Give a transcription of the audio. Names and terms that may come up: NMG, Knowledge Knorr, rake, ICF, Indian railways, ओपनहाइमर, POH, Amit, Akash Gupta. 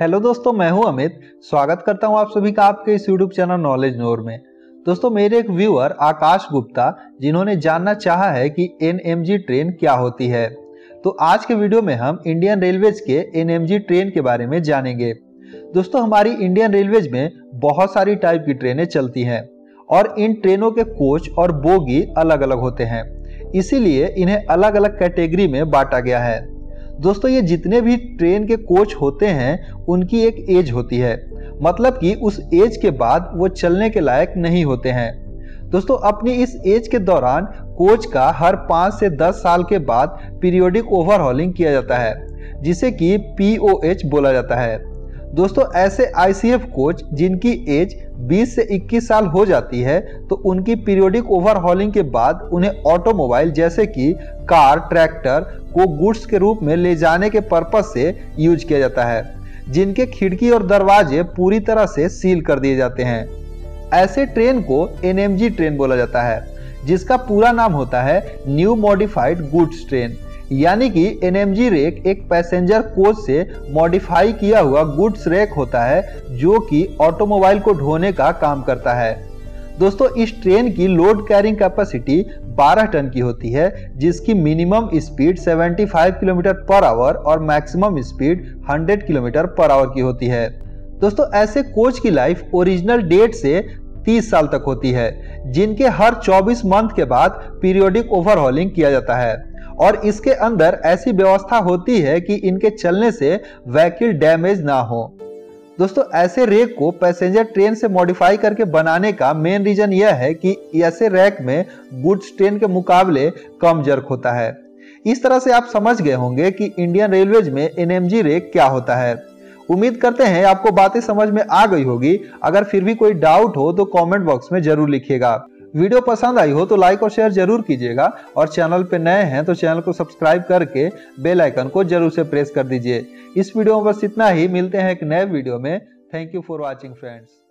Hello दोस्तों, मैं हूं अमित। स्वागत करता हूं आप सभी का आपके इस यूट्यूब चैनल नॉलेज नोर में। दोस्तों, मेरे एक व्यूअर आकाश गुप्ता, जिन्होंने जानना चाहा है कि एनएमजी ट्रेन क्या होती है, तो आज के वीडियो में हम इंडियन रेलवेज के एनएमजी ट्रेन के बारे में जानेंगे। दोस्तों, हमारी इंडियन रेलवेज में बहुत सारी टाइप की ट्रेनें चलती हैं और इन ट्रेनों के कोच और बोगी अलग अलग होते हैं, इसीलिए इन्हें अलग अलग कैटेगरी में बांटा गया है। दोस्तों, ये जितने भी ट्रेन के कोच होते हैं उनकी एक एज होती है, मतलब कि उस एज के बाद वो चलने के लायक नहीं होते हैं। दोस्तों, अपनी इस एज के दौरान कोच का हर 5 से 10 साल के बाद पीरियोडिक ओवरहॉलिंग किया जाता है, जिसे कि POH बोला जाता है। दोस्तों, ऐसे ICF कोच जिनकी एज 20 से 21 साल हो जाती है, तो उनकी पीरियोडिक ओवरहॉलिंग के बाद उन्हें ऑटोमोबाइल जैसे कि कार, ट्रैक्टर को गुड्स के रूप में ले जाने के पर्पस से यूज किया जाता है, जिनके खिड़की और दरवाजे पूरी तरह से सील कर दिए जाते हैं। ऐसे ट्रेन को NMG ट्रेन बोला जाता है, जिसका पूरा नाम होता है न्यू मॉडिफाइड गुड्स ट्रेन, यानी कि NMG रेक एक पैसेंजर कोच से मॉडिफाई किया हुआ गुड्स रेक होता है, जो कि ऑटोमोबाइल को ढोने का काम करता है। दोस्तों, इस ट्रेन की लोड कैरिंग कैपेसिटी 12 टन की होती है, जिसकी minimum speed 75 kilometre per hour और maximum speed 100 kilometre per hour की होती है। दोस्तों, ऐसे कोच की लाइफ ओरिजिनल डेट से 30 साल तक होती है, जिनके हर 24 मंथ के बाद पीरियोडिक ओवरहॉलिंग किया जाता है और इसके अंदर ऐसी व्यवस्था होती है कि इनके चलने से व्हीकल डैमेज ना हो। दोस्तों, ऐसे रेक को पैसेंजर ट्रेन से मॉडिफाई करके बनाने का मेन रीजन यह है कि ऐसे रेक में गुड्स ट्रेन के मुकाबले कम जर्क होता है। इस तरह से आप समझ गए होंगे कि इंडियन रेलवेज में NMG रेक क्या होता है। उम्मीद करते हैं आपको बातें समझ में आ गई होगी। अगर फिर भी कोई डाउट हो तो कॉमेंट बॉक्स में जरूर लिखिएगा। वीडियो पसंद आई हो तो लाइक और शेयर जरूर कीजिएगा और चैनल पर नए हैं तो चैनल को सब्सक्राइब करके बेल आइकन को जरूर से प्रेस कर दीजिए। इस वीडियो में बस इतना ही। मिलते हैं एक नए वीडियो में। Thank you for watching friends.